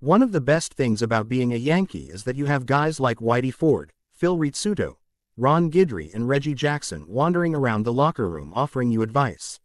One of the best things about being a Yankee is that you have guys like Whitey Ford, Phil Rizzuto, Ron Guidry and Reggie Jackson wandering around the locker room offering you advice.